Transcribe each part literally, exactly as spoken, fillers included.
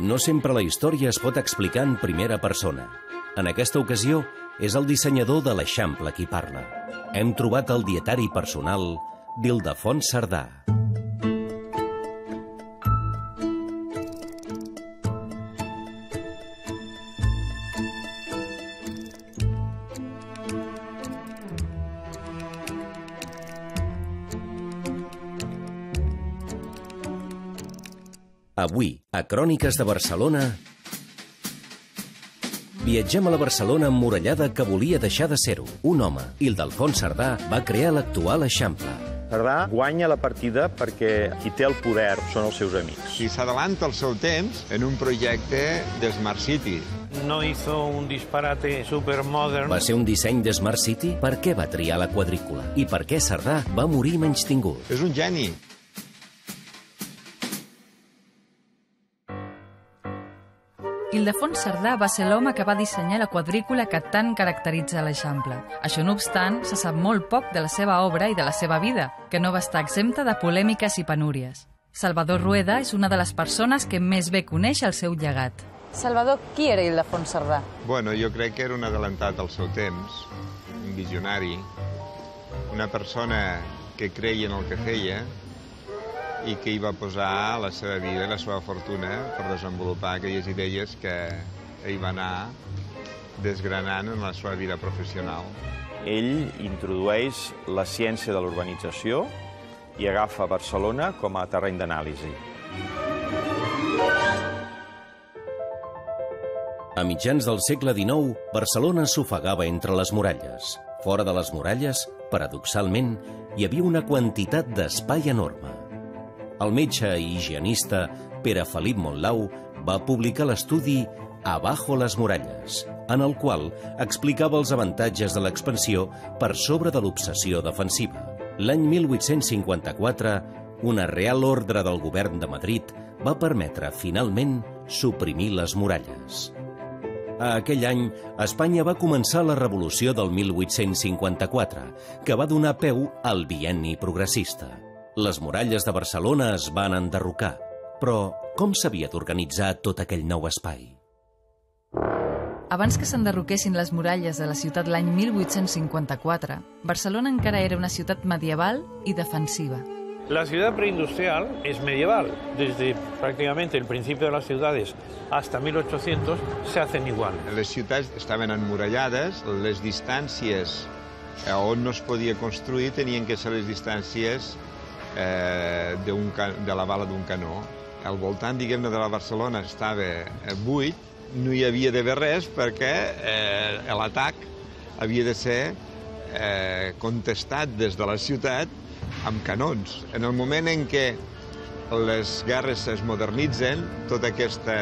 No sempre la història es pot explicar en primera persona. En aquesta ocasió, és el dissenyador de l'Eixample qui parla. Hem trobat el dietari personal d'Ildefons Sardà. Avui, a Cròniques de Barcelona, viatgem a la Barcelona emmurallada que volia deixar de ser-ho. Un home, Ildefons Sardà, va crear l'actual Eixample. Sardà guanya la partida perquè qui té el poder són els seus amics. I s'adelanta el seu temps en un projecte de Smart City. No hizo un disparate supermodern. Va ser un disseny de Smart City? Per què va triar la quadrícula? I per què Sardà va morir menystingut? És un geni. Ildefons Sardà va ser l'home que va dissenyar la quadrícula que tant caracteritza l'Eixample. Això no obstant, se sap molt poc de la seva obra i de la seva vida, que no va estar exempta de polèmiques i penúries. Salvador Rueda és una de les persones que més bé coneix el seu llegat. Salvador, qui era Ildefons Sardà? Bueno, jo crec que era un adelantat al seu temps, un visionari, una persona que creia en el que feia, i que hi va posar la seva vida i la seva fortuna per desenvolupar aquelles idees que ell va anar desgranant en la seva vida professional. Ell introdueix la ciència de l'urbanització i agafa Barcelona com a terreny d'anàlisi. A mitjans del segle dinou, Barcelona s'ofegava entre les muralles. Fora de les muralles, paradoxalment, hi havia una quantitat d'espai enorme. El metge i higienista Pere Felip Montlau va publicar l'estudi Abajo las murallas, en el qual explicava els avantatges de l'expansió per sobre de l'obsessió defensiva. L'any mil vuit-cents cinquanta-quatre, una real ordre del govern de Madrid va permetre, finalment, suprimir les muralles. A aquell any, Espanya va començar la revolució del mil vuit-cents cinquanta-quatre, que va donar peu al bienni progressista. Les muralles de Barcelona es van enderrocar, però com s'havia d'organitzar tot aquell nou espai? Abans que s'enderroquessin les muralles de la ciutat l'any mil vuit-cents cinquanta-quatre, Barcelona encara era una ciutat medieval i defensiva. La ciudad preindustrial es medieval. Desde prácticamente el principio de las ciudades hasta mil ochocientos se hacen igual. Les ciutats estaven emmurallades, les distàncies on no es podia construir tenien que ser les distàncies de la bala d'un canó. Al voltant, diguem-ne, de la Barcelona estava buit, no hi havia d'haver res perquè l'atac havia de ser contestat des de la ciutat amb canons. En el moment en què les guerres es modernitzen, tota aquesta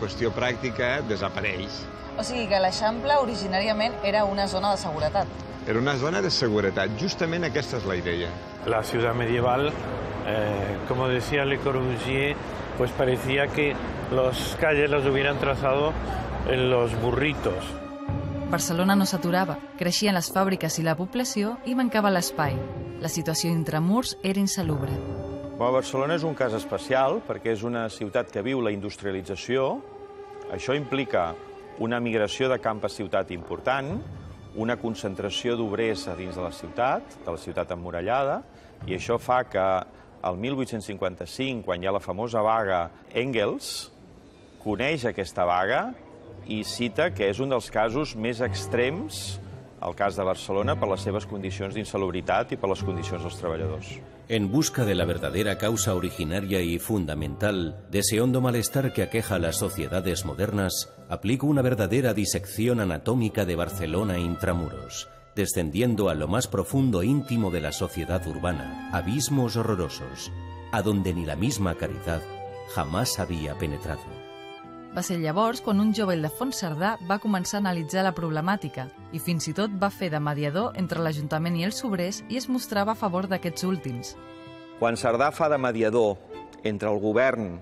qüestió pràctica desapareix. O sigui que l'Eixample originàriament era una zona de seguretat. Era una zona de seguretat. Justament aquesta és la idea. La ciutat medieval, com decía Le Corbusier, pues parecía que las calles las hubieran trazado en los burritos. Barcelona no s'aturava. Creixien les fàbriques i la població i mancava l'espai. La situació intramurs era insalubre. Barcelona és un cas especial perquè és una ciutat que viu la industrialització. Això implica una migració de camp a ciutat important, una concentració d'obrers a dins de la ciutat, de la ciutat emmurallada, i això fa que el mil vuit-cents cinquanta-cinc, quan hi ha la famosa vaga, Engels coneix aquesta vaga i cita que és un dels casos més extrems, el cas de Barcelona, per les seves condicions d'insalubritat i per les condicions dels treballadors. En busca de la verdadera causa originaria y fundamental de ese hondo malestar que aqueja a las sociedades modernas, aplico una verdadera disección anatómica de Barcelona intramuros, descendiendo a lo más profundo e íntimo de la sociedad urbana, abismos horrorosos, a donde ni la misma caridad jamás había penetrado. Va ser llavors quan un jove Ildefons Sardà va començar a analitzar la problemàtica i fins i tot va fer de mediador entre l'Ajuntament i els obrers i es mostrava a favor d'aquests últims. Quan Sardà fa de mediador entre el govern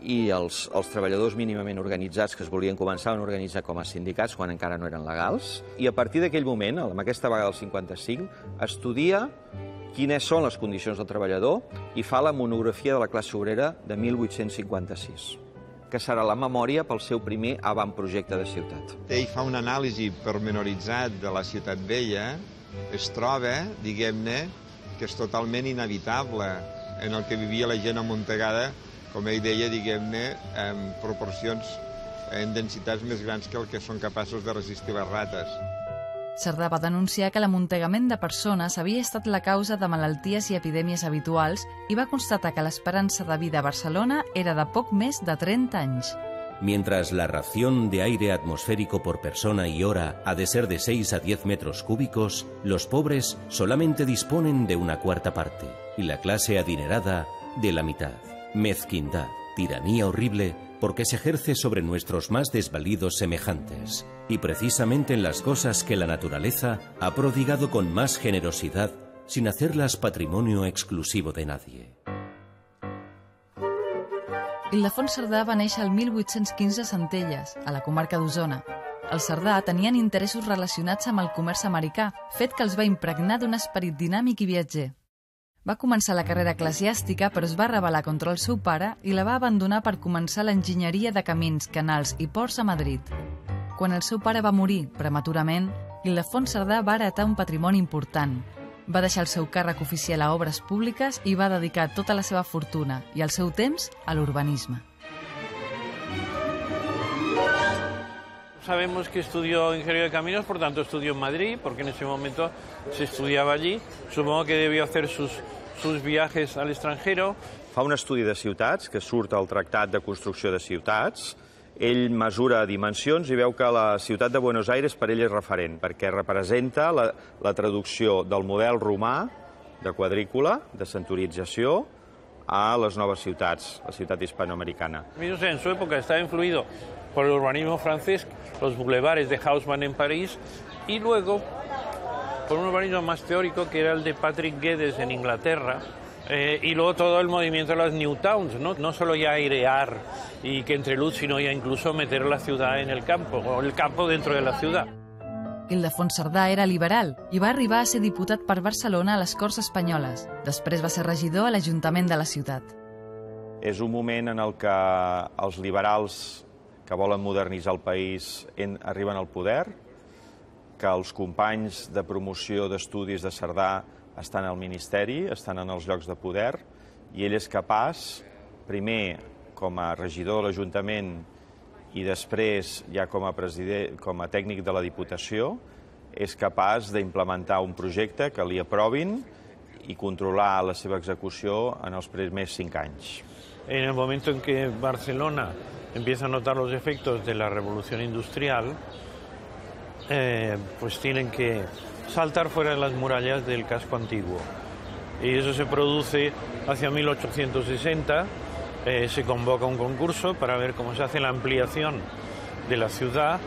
i els treballadors mínimament organitzats que es volien començar a organitzar com a sindicats quan encara no eren legals, i a partir d'aquell moment, amb aquesta vaga del cinquanta-cinc, estudia quines són les condicions del treballador, i fa la monografia de la classe obrera de mil vuit-cents cinquanta-sis, que serà la memòria pel seu primer avantprojecte de ciutat. Ell fa una anàlisi pormenoritzat de la ciutat vella, es troba, diguem-ne, que és totalment inhabitable, en el que vivia la gent amuntegada, com ell deia, diguem-ne, en proporcions, en densitats més grans que el que són capaços de resistir les rates. Cerdà va denunciar que l'amuntegament de persones havia estat la causa de malalties i epidèmies habituals i va constatar que l'esperança de vida a Barcelona era de poc més de trenta anys. Mientras la ración de aire atmosférico por persona y hora ha de ser de seis a diez metros cúbicos, los pobres solamente disponen de una cuarta parte y la clase adinerada de la mitad. Mezquindad, tiranía horrible, porque se ejerce sobre nuestros más desvalidos semejantes, y precisamente en las cosas que la naturaleza ha prodigado con más generosidad, sin hacerlas patrimonio exclusivo de nadie. Ildefons Cerdà va néixer el mil vuit-cents quinze a Centelles, a la comarca d'Osona. Els Cerdà tenien interessos relacionats amb el comerç americà, fet que els va impregnar d'un esperit dinàmic i viatger. Va començar la carrera eclesiàstica, però es va rebel·lar contra el seu pare i la va abandonar per començar l'enginyeria de camins, canals i ports a Madrid. Quan el seu pare va morir prematurament, Ildefons Cerdà va heretar un patrimoni important. Va deixar el seu càrrec oficial a obres públiques i va dedicar tota la seva fortuna i el seu temps a l'urbanisme. Sabemos que estudió Ingeniería de Caminos, por tanto estudió en Madrid, porque en ese momento se estudiaba allí. Supongo que debió hacer sus, sus viajes al extranjero. Fa un estudi de ciutats, que surt al Tractat de Construcció de Ciutats. Ell mesura dimensions i veu que la ciutat de Buenos Aires per ell és referent, perquè representa la, la traducció del model romà de quadrícula, de centurització, a les noves ciutats, la ciutat hispanoamericana. En su época estaba influido por el urbanismo francés, los bulevares de Haussmann en París, y luego por un urbanismo más teórico que era el de Patrick Geddes en Inglaterra, eh, y luego todo el movimiento de las New Towns, ¿no? No solo ya airear y que entre luz, sino ya incluso meter la ciudad en el campo, o el campo dentro de la ciudad. Ildefons Cerdà era liberal i va arribar a ser diputat per Barcelona a les Corts Espanyoles. Després va ser regidor a l'Ajuntament de la ciutat. És un moment en el que els liberals que volen modernitzar el país arriben al poder, que els companys de promoció d'estudis de Cerdà estan al Ministeri, estan en els llocs de poder, i ell és capaç, primer com a regidor de l'Ajuntament i després, ja com a president, com a tècnic de la Diputació, és capaç d'implementar un projecte que li aprovin i controlar la seva execució en els primers cinc anys. En el moment en què Barcelona empieza a notar los efectos de la revolución industrial, eh, pues tienen que saltar fuera de las murallas del casco antiguo. Y eso se produce hacia mil ochocientos sesenta, Eh, se convoca un concurso para ver cómo se hace la ampliación de la ciudad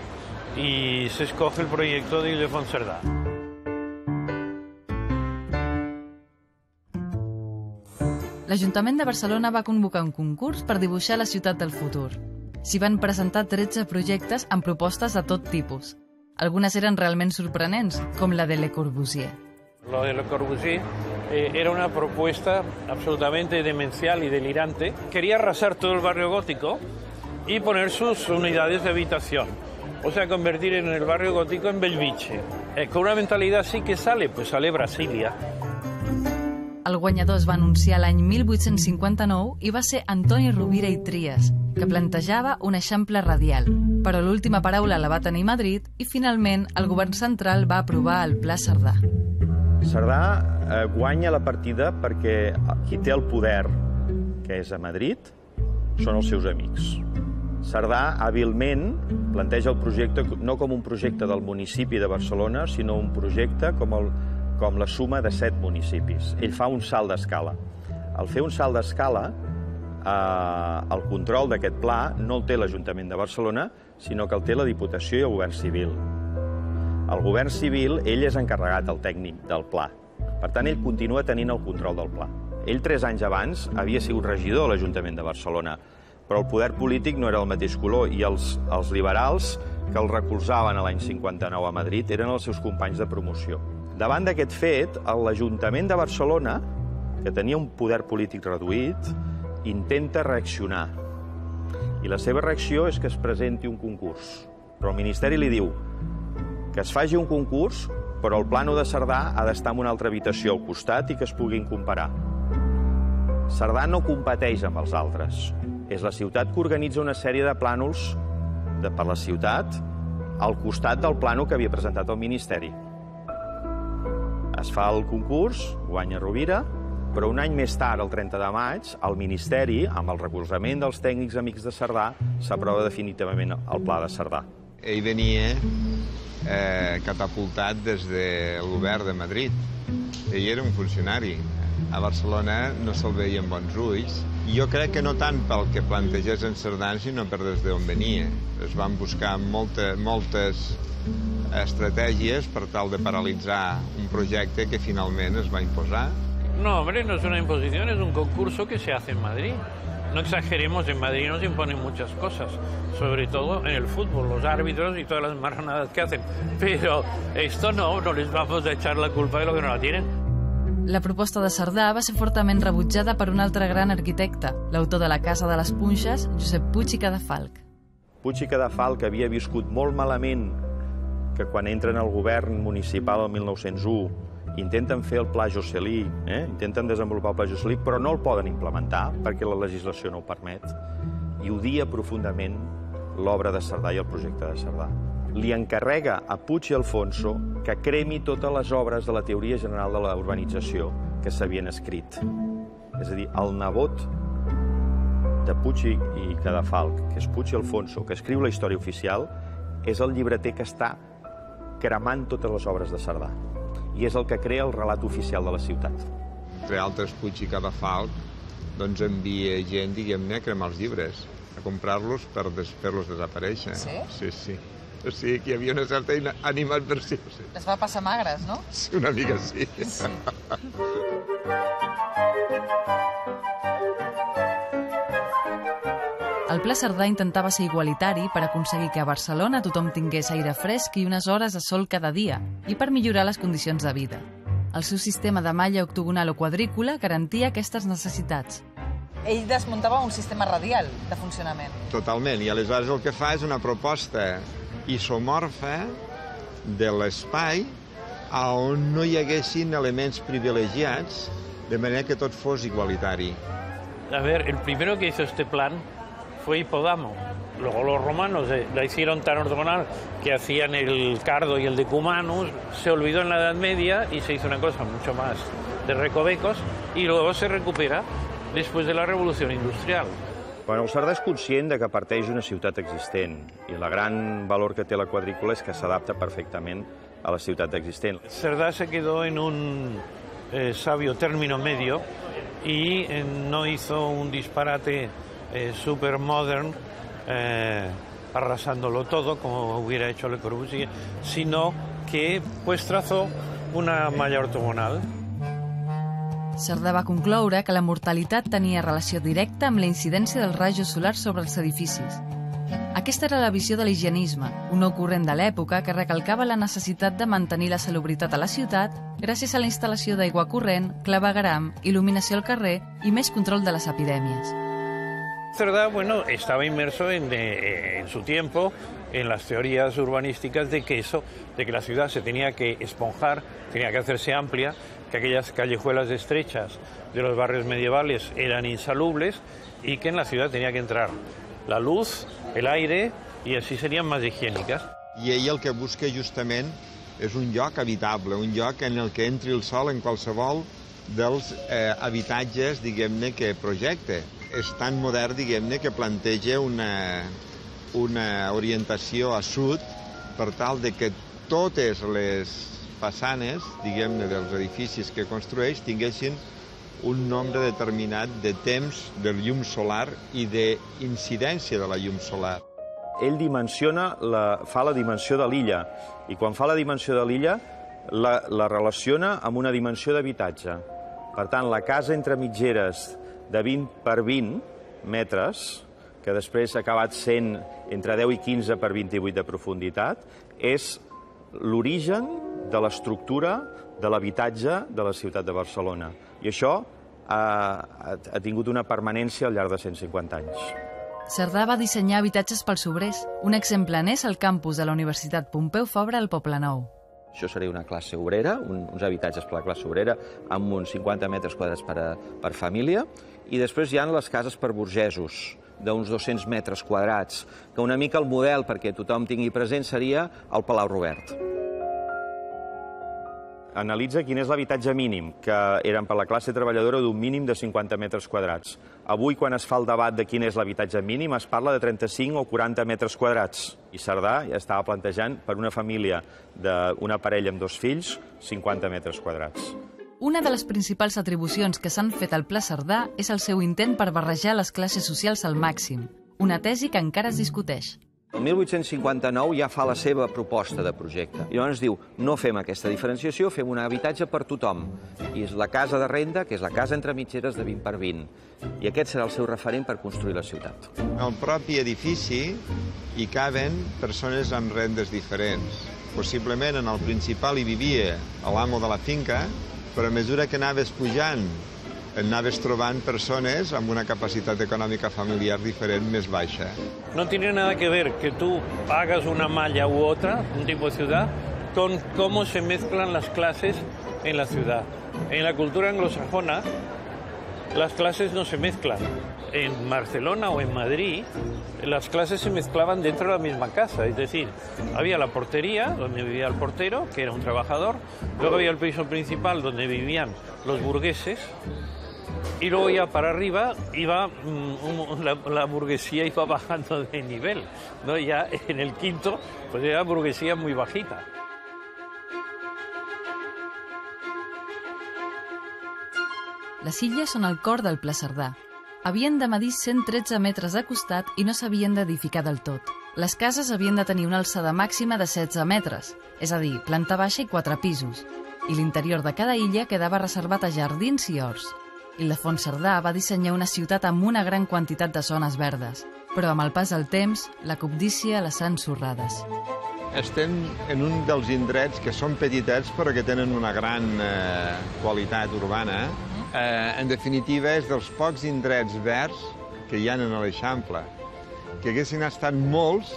y se escoge el proyecto de Ildefons Cerdà. L'Ajuntament de Barcelona va convocar un concurs per dibuixar la ciutat del futur. S'hi van presentar tretze projectes amb propostes de tot tipus. Algunes eren realment sorprenents, com la de Le Corbusier. La de Le Corbusier era una propuesta absolutamente demencial y delirante. Quería arrasar todo el barrio gótico y poner sus unidades de habitación. O sea, convertir en el barrio gótico en Belviche. Eh, con una mentalidad sí que sale, pues sale Brasilia. El guanyador es va anunciar l'any mil vuit-cents cinquanta-nou i va ser Antoni Rovira i Trias, que plantejava un eixample radial. Però l'última paraula la va tenir Madrid i, finalment, el govern central va aprovar el Pla Cerdà. Cerdà eh, guanya la partida perquè qui té el poder, que és a Madrid, són els seus amics. Cerdà, hàbilment, planteja el projecte no com un projecte del municipi de Barcelona, sinó un projecte com, el, com la suma de set municipis. Ell fa un salt d'escala. Al fer un salt d'escala, eh, el control d'aquest pla no el té l'Ajuntament de Barcelona, sinó que el té la Diputació i el Govern Civil. El govern civil, ell és encarregat al tècnic del pla. Per tant, ell continua tenint el control del pla. Ell, tres anys abans, havia sigut regidor a l'Ajuntament de Barcelona, però el poder polític no era el mateix color i els, els liberals que el recolzaven l'any cinquanta-nou a Madrid eren els seus companys de promoció. Davant d'aquest fet, l'Ajuntament de Barcelona, que tenia un poder polític reduït, intenta reaccionar. I la seva reacció és que es presenti un concurs. Però el Ministeri li diu que es faci un concurs, però el plano de Cerdà ha d'estar en una altra habitació al costat i que es puguin comparar. Cerdà no competeix amb els altres. És la ciutat que organitza una sèrie de plànols per la ciutat al costat del plano que havia presentat el Ministeri. Es fa el concurs, guanya Rovira, però un any més tard, el trenta de maig, el Ministeri, amb el recolzament dels tècnics amics de Cerdà, s'aprova definitivament el Pla de Cerdà. Ell venia eh, catapultat des del govern de Madrid. Ell era un funcionari. A Barcelona no se'l veia amb bons ulls. Jo crec que no tant pel que plantegés en Cerdà, sinó per des d'on venia. Es van buscar molta, moltes estratègies per tal de paralitzar un projecte que finalment es va imposar. No, hombre, no es una imposición, es un concurso que se hace en Madrid. No exageremos, en Madrid nos imponen muchas cosas, sobre todo en el fútbol, los árbitros y todas las marronadas que hacen. Pero esto no, no les vamos a echar la culpa de lo que no la tienen. La proposta de Cerdà va ser fortament rebutjada per un altre gran arquitecte, l'autor de la Casa de les Punxes, Josep Puig i Cadafalch. Puig i Cadafalch havia viscut molt malament que quan entren al govern municipal el mil nou-cents u intenten fer el Pla Josselí, eh? intenten desenvolupar el Pla Josselí, però no el poden implementar perquè la legislació no ho permet, i odia profundament l'obra de Cerdà i el projecte de Cerdà. Li encarrega a Puig i Alfonso que cremi totes les obres de la teoria general de la urbanització que s'havien escrit. És a dir, el nebot de Puig i Cadafalch, que és Puig i Alfonso, que escriu la història oficial, és el llibreter que està cremant totes les obres de Cerdà. I és el que crea el relat oficial de la ciutat. Entre altres, Puig i Cadafalch doncs envia gent, diguem-ne, a cremar els llibres, a comprar-los per fer-los desaparèixer. Sí? Sí, sí. O sigui, que hi havia una certa animadversió. Les va passar magres, no? Sí, una mica sí. Sí. El Pla Cerdà intentava ser igualitari per aconseguir que a Barcelona tothom tingués aire fresc i unes hores de sol cada dia, i per millorar les condicions de vida. El seu sistema de malla octogonal o quadrícula garantia aquestes necessitats. Ell desmuntava un sistema radial de funcionament. Totalment, i aleshores el que fa és una proposta isomorfa de l'espai on no hi haguessin elements privilegiats, de manera que tot fos igualitari. A veure, el primero que hizo este plan fue Hipodamo. Luego los romanos la hicieron tan ordenada que hacían el cardo y el decumanus. Se olvidó en la Edad Media y se hizo una cosa mucho más de recovecos y luego se recupera después de la Revolución Industrial. Bueno, el Cerdà és conscient que parteix d'una ciutat existent i el gran valor que té la quadrícula és que s'adapta perfectament a la ciutat existent. Cerdà se quedó en un eh, sabio término medio y eh, no hizo un disparate Eh, super modern, eh, arrasándolo todo, como hubiera hecho Le Corbusier, sino que pues trazó una malla ortogonal. Cerdà va concloure que la mortalitat tenia relació directa amb la incidència dels rajos solars sobre els edificis. Aquesta era la visió de l'higienisme, un nou corrent de l'època que recalcava la necessitat de mantenir la salubritat a la ciutat gràcies a la instal·lació d'aigua corrent, clavegueram, il·luminació al carrer i més control de les epidèmies. Cerdà, bueno, estaba inmerso en, eh, en su tiempo en las teorías urbanísticas de que eso, de que la ciudad se tenía que esponjar, tenía que hacerse amplia, que aquellas callejuelas estrechas de los barrios medievales eran insalubres y que en la ciudad tenía que entrar la luz, el aire, y así serían más higiénicas. I ell el que busca justament és un lloc habitable, un lloc en el que entri el sol en qualsevol dels eh, habitatges, diguem-ne, que projecte. És tan modern, diguem-ne, que planteja una, una orientació a sud per tal de que totes les façanes, diguem-ne, dels edificis que construeix tinguessin un nombre determinat de temps de llum solar i d'incidència de la llum solar. Ell dimensiona la, fa la dimensió de l'illa, i quan fa la dimensió de l'illa la, la relaciona amb una dimensió d'habitatge. Per tant, la casa entre mitgeres de vint per vint metres, que després ha acabat sent entre deu i quinze per vint-i-vuit de profunditat, és l'origen de l'estructura de l'habitatge de la ciutat de Barcelona. I això ha tingut una permanència al llarg de cent cinquanta anys. Cerdà va dissenyar habitatges pels obrers, un exemple n'és al campus de la Universitat Pompeu Fabra al Poble Nou. Això seria una classe obrera, uns habitatges per a la classe obrera amb uns cinquanta metres quadrats per família, i després hi ha les cases per burgesos, d'uns dos-cents metres quadrats, que una mica el model, perquè tothom tingui present, seria el Palau Robert. Analitza quin és l'habitatge mínim, que eren per la classe treballadora d'un mínim de cinquanta metres quadrats. Avui, quan es fa el debat de quin és l'habitatge mínim, es parla de trenta-cinc o quaranta metres quadrats. I Cerdà ja estava plantejant per una família d'una parella amb dos fills, cinquanta metres quadrats. Una de les principals atribucions que s'han fet al Pla Cerdà és el seu intent per barrejar les classes socials al màxim, una tesi que encara es discuteix. El mil vuit-cents cinquanta-nou ja fa la seva proposta de projecte. I llavors diu, no fem aquesta diferenciació, fem un habitatge per tothom. I és la casa de renda, que és la casa entre mitgeres de vint per vint. I aquest serà el seu referent per construir la ciutat. Al propi edifici hi caben persones amb rendes diferents. Possiblement en el principal hi vivia l'amo de la finca, però a mesura que anaves pujant, anaves trobant persones amb una capacitat econòmica familiar diferent més baixa. No tiene nada que ver que tú hagas una malla u otra, un tipo de ciudad, con cómo se mezclan las clases en la ciudad. En la cultura anglosajona las clases no se mezclan. En Barcelona o en Madrid las clases se mezclaban dentro de la misma casa, es decir, había la portería, donde vivía el portero, que era un trabajador, luego había el piso principal, donde vivían los burgueses, y luego ya para arriba iba la, la burguesía iba bajando de nivel, ¿no? Ya en el quinto pues era burguesía muy bajita. Les illes són el cor del Pla Cerdà. Havien de medir cent tretze metres de costat i no s'havien d'edificar del tot. Les cases havien de tenir una alçada màxima de setze metres, és a dir, planta baixa i quatre pisos, i l'interior de cada illa quedava reservat a jardins i horts. Ildefons Cerdà va dissenyar una ciutat amb una gran quantitat de zones verdes, però amb el pas del temps, la cobdícia les ha ensorrades. Estem en un dels indrets que són petitets però que tenen una gran eh, qualitat urbana. Eh, en definitiva, és dels pocs indrets verds que hi ha a l'Eixample, que haguessin estat molts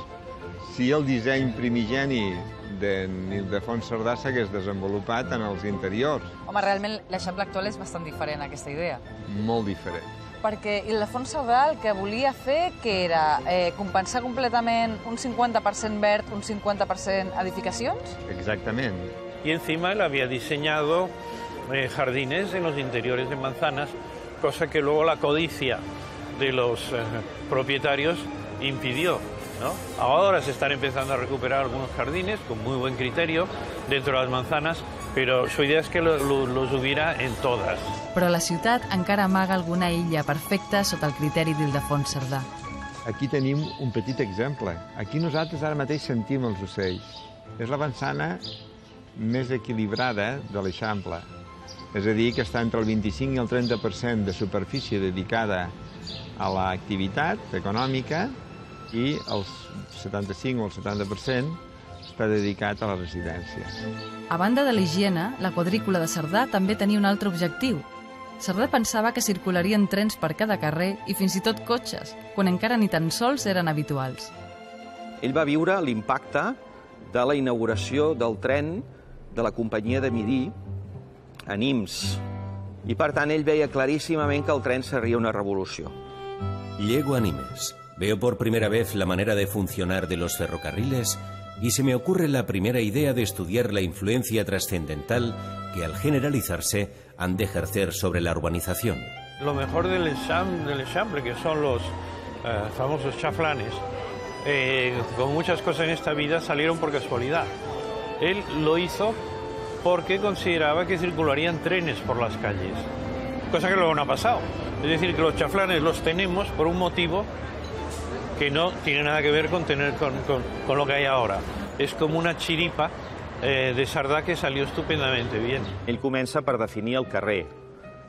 si el disseny primigeni d'Ildefons Cerdà s'hagués desenvolupat en els interiors. Home, realment l'Eixample actual és bastant diferent a aquesta idea. Molt diferent. Perquè Ildefons Cerdà el que volia fer, que era eh, compensar completament un cincuenta per cent verd, un cincuenta per cent edificacions? Exactament. Y encima él había diseñado eh, jardines en los interiores de manzanas, cosa que luego la codicia de los eh, propietarios impidió, ¿no? Ahora se están empezando a recuperar algunos jardines con muy buen criterio dentro de las manzanas, pero su idea es que lo, lo, los hubiera en todas. Però la ciutat encara amaga alguna illa perfecta sota el criteri d'Ildefons Cerdà. Aquí tenim un petit exemple. Aquí nosaltres ara mateix sentim els ocells. És la manzana més equilibrada de l'Eixample. És a dir, que està entre el vint-i-cinc i el trenta per cent de superfície dedicada a l'activitat econòmica, i el setanta-cinc o el setanta per cent està dedicat a la residència. A banda de l'higiene, la quadrícula de Cerdà també tenia un altre objectiu. Cerdà pensava que circularien trens per cada carrer i fins i tot cotxes, quan encara ni tan sols eren habituals. Ell va viure l'impacte de la inauguració del tren de la companyia de Midi a Nimes. I, per tant, ell veia claríssimament que el tren seria una revolució. Llego a Nimes. Veo por primera vez la manera de funcionar de los ferrocarriles y se me ocurre la primera idea de estudiar la influencia trascendental que al generalizarse han de ejercer sobre la urbanización. Lo mejor del Eixample, que son los eh, famosos chaflanes, eh, con muchas cosas en esta vida salieron por casualidad. Él lo hizo porque consideraba que circularían trenes por las calles, cosa que luego no ha pasado. Es decir, que los chaflanes los tenemos por un motivo que no tiene nada que ver con, tener, con, con, con lo que hay ahora. És com una xiripa eh, de Cerdà que salió estupendamente bien. Ell comença per definir el carrer,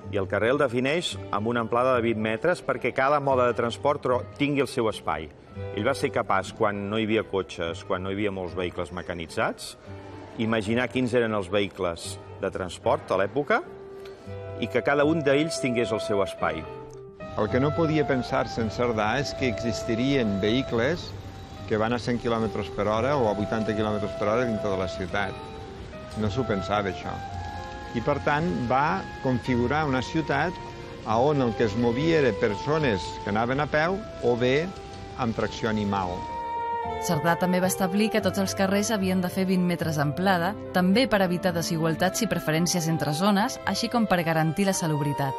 i el carrer el defineix amb una amplada de vint metres perquè cada mode de transport tingui el seu espai. Ell va ser capaç, quan no hi havia cotxes, quan no hi havia molts vehicles mecanitzats, imaginar quins eren els vehicles de transport a l'època i que cada un d'ells tingués el seu espai. El que no podia pensar-se en Cerdà és que existirien vehicles que van a cent quilòmetres per hora o a vuitanta quilòmetres per hora dintre de la ciutat. No s'ho pensava, això. I, per tant, va configurar una ciutat on el que es movia eren persones que anaven a peu o bé amb tracció animal. Cerdà també va establir que tots els carrers havien de fer vint metres d'amplada, també per evitar desigualtats i preferències entre zones, així com per garantir la salubritat.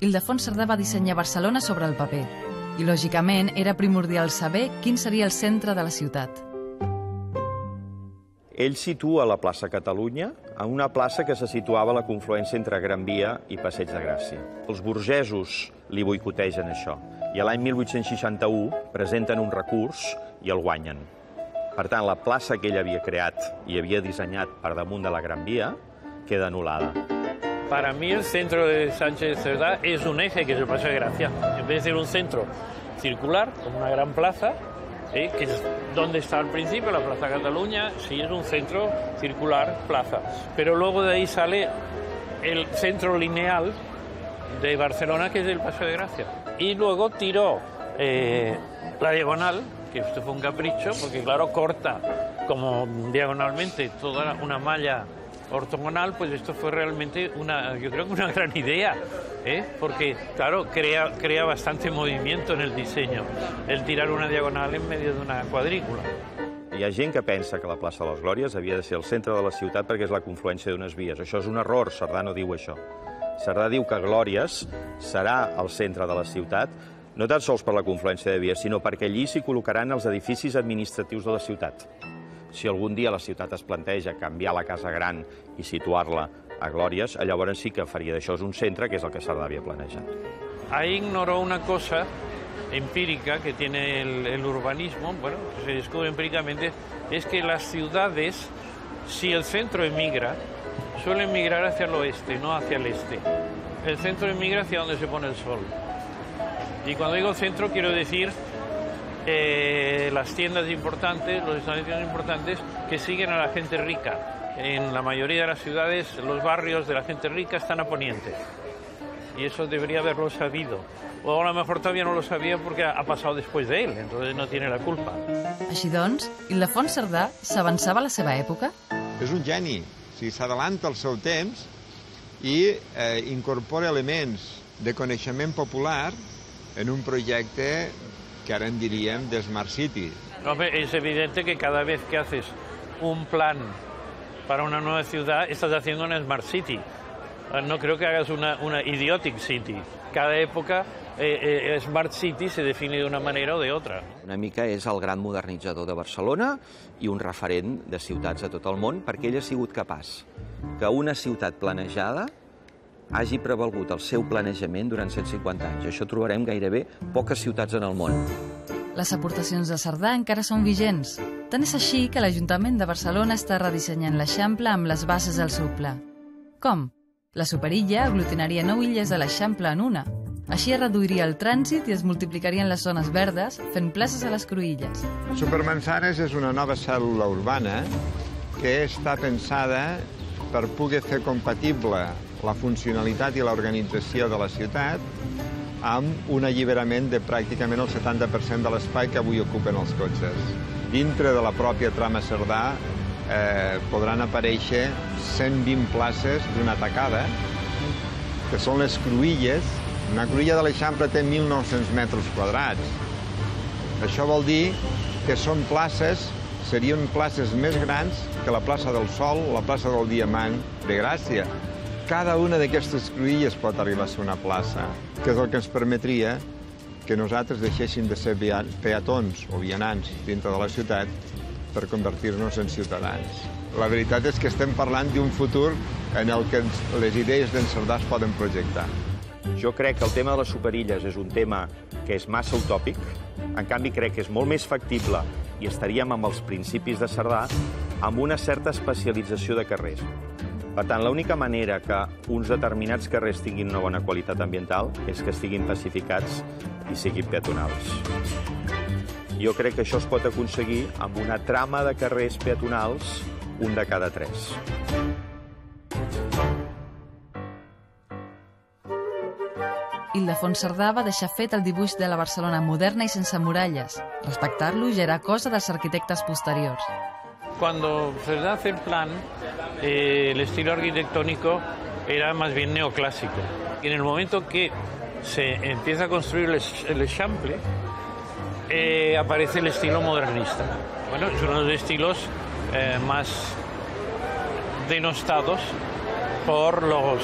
Ildefons Cerdà va dissenyar Barcelona sobre el paper i, lògicament, era primordial saber quin seria el centre de la ciutat. Ell situa la plaça Catalunya a una plaça que se situava a la confluència entre Gran Via i Passeig de Gràcia. Els burgesos li boicotegen això i l'any mil vuit-cents seixanta-u presenten un recurs i el guanyen. Per tant, la plaça que ell havia creat i havia dissenyat per damunt de la Gran Via queda anul·lada. Para mí el centro de Sánchez Cerdá es un eje que es el Passeig de Gràcia. En vez de ser un centro circular, como una gran plaza, ¿Eh? que es donde está al principio la plaza Cataluña, sí es un centro circular, plaza, pero luego de ahí sale el centro lineal de Barcelona, que es el Paseo de Gracia, y luego tiró eh, la diagonal, que esto fue un capricho, porque claro, corta como diagonalmente toda una malla ortogonal, pues esto fue realmente una, yo creo que una gran idea, ¿eh? porque claro, crea, crea bastante movimiento en el diseño, el tirar una diagonal en medio de una cuadrícula. Hi ha gent que pensa que la plaça de les Glòries havia de ser el centre de la ciutat perquè és la confluència d'unes vies. Això és un error, Cerdà no diu això. Cerdà diu que Glòries serà el centre de la ciutat, no tan sols per la confluència de vies, sinó perquè allí s'hi col·locaran els edificis administratius de la ciutat. Si algun dia la ciutat es planteja canviar la Casa Gran i situar-la a Glòries, llavors sí que faria d'això un centre, que és el que Cerdà havia planejat. Ahí ignoró una cosa empírica que tiene el, el urbanismo, bueno, se descubre empíricamente, es que las ciudades, si el centro emigra, suele emigrar hacia el oeste, no hacia el este. El centro emigra hacia donde se pone el sol. Y cuando digo centro quiero decir Eh, las tiendas importantes, los establecimientos importantes que siguen a la gente rica. En la mayoría de las ciudades, los barrios de la gente rica están a poniente. Y eso debería haberlo sabido. O a lo mejor todavía no lo sabía porque ha pasado después de él, entonces no tiene la culpa. Així doncs, Ildefons Cerdà s'avançava a la seva època? És un geni, o sigui, s'adalanta al seu temps i eh, incorpora elements de coneixement popular en un projecte que ahora dirían de Smart City. Es evidente que cada vez que haces un plan para una nueva ciudad, estás haciendo una Smart City. No creo que hagas una, una Idiotic City. Cada època, eh, eh, Smart City se define d'una manera o d'altra. Una mica és el gran modernitzador de Barcelona i un referent de ciutats de tot el món, perquè ell ha sigut capaç que una ciutat planejada hagi prevalgut el seu planejament durant cent cinquanta anys. Això trobarem gairebé poques ciutats en el món. Les aportacions de Cerdà encara són vigents. Tant és així que l'Ajuntament de Barcelona està redissenyant l'Eixample amb les bases del seu pla. Com? La Superilla aglutinaria nou illes de l'Eixample en una. Així es reduiria el trànsit i es multiplicarien les zones verdes, fent places a les Cruïlles. Supermanzanes és una nova cèl·lula urbana que està pensada per poder fer compatible la funcionalitat i l'organització de la ciutat amb un alliberament de pràcticament el setanta per cent de l'espai que avui ocupen els cotxes. Dintre de la pròpia trama Cerdà eh, podran aparèixer cent vint places d'una tacada, que són les Cruïlles. Una Cruïlla de l'Eixample té mil nou-cents metres quadrats. Això vol dir que són places, serien places més grans que la plaça del Sol o la plaça del Diamant de Gràcia. Cada una d'aquestes cruïlles pot arribar a ser una plaça, que és el que ens permetria que nosaltres deixéssim de ser peatons o vianants dintre de la ciutat per convertir-nos en ciutadans. La veritat és que estem parlant d'un futur en el que les idees d'en Cerdà es poden projectar. Jo crec que el tema de les superilles és un tema que és massa utòpic, en canvi crec que és molt més factible i estaríem amb els principis de Cerdà amb una certa especialització de carrers. Per tant, l'única manera que uns determinats carrers tinguin una bona qualitat ambiental és que estiguin pacificats i siguin peatonals. Jo crec que això es pot aconseguir amb una trama de carrers peatonals, un de cada tres. Ildefons Cerdà va deixar fet el dibuix de la Barcelona moderna i sense muralles. Respectar-lo ja era cosa dels arquitectes posteriors. Cuando Cerdà hace el plan, eh, el estilo arquitectónico era más bien neoclásico. Y en el momento que se empieza a construir el Eixample, eh, aparece el estilo modernista. Bueno, es uno de los estilos eh, más denostados por los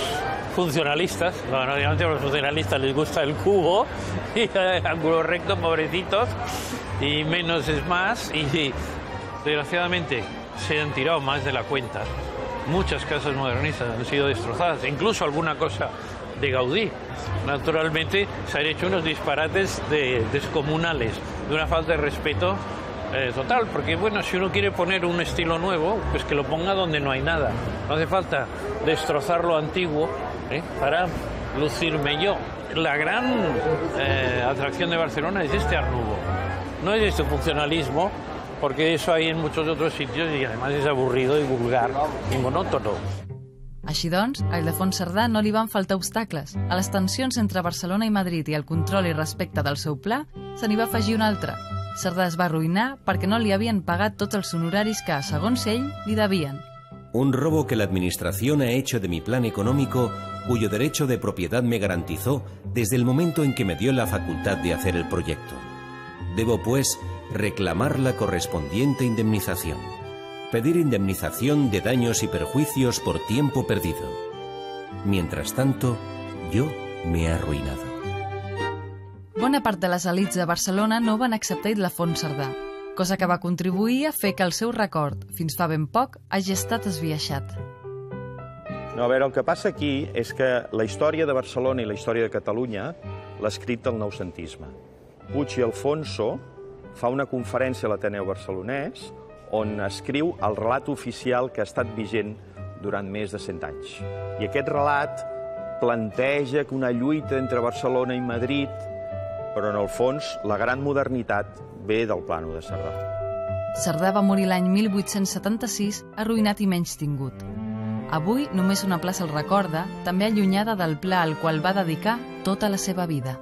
funcionalistas. Bueno, obviamente a los funcionalistas les gusta el cubo, y el ángulo recto, pobrecitos, y menos es más. Y desgraciadamente se han tirado más de la cuenta. Muchas casas modernistas han sido destrozadas, incluso alguna cosa de Gaudí. Naturalmente se han hecho unos disparates de, descomunales, de una falta de respeto eh, total, porque bueno, si uno quiere poner un estilo nuevo, pues que lo ponga donde no hay nada. No hace falta destrozar lo antiguo ¿eh? para lucirme yo. La gran eh, atracción de Barcelona es este art nouveau, no es este funcionalismo, porque eso hay en muchos otros sitios y además es aburrido y vulgar y monótono. Així doncs, a Ildefons Cerdà no li van faltar obstacles. A les tensions entre Barcelona i Madrid i el control i respecte del seu pla, se n'hi va afegir un altre. Cerdà es va arruïnar perquè no li havien pagat tots els honoraris que, segons ell, li devien. Un robo que la administración ha hecho de mi plan económico, cuyo derecho de propiedad me garantizó desde el momento en que me dio la facultad de hacer el proyecto. Debo, pues, reclamar la correspondiente indemnización. Pedir indemnización de daños y perjuicios por tiempo perdido. Mientras tanto, yo me he arruinado. Bona part de les elites de Barcelona no van acceptar Ildefons Cerdà, cosa que va contribuir a fer que el seu record, fins fa ben poc, hagi estat esbiaixat. No, a veure, el que passa aquí és que la història de Barcelona i la història de Catalunya l'ha escrit el noucentisme. Puig i Alfonso fa una conferència a l'Ateneu Barcelonès on escriu el relat oficial que ha estat vigent durant més de cent anys. I aquest relat planteja una lluita entre Barcelona i Madrid, però en el fons la gran modernitat ve del plànol de Cerdà. Cerdà va morir l'any mil vuit-cents setanta-sis, arruïnat i menys tingut. Avui només una plaça el recorda, també allunyada del pla al qual va dedicar tota la seva vida.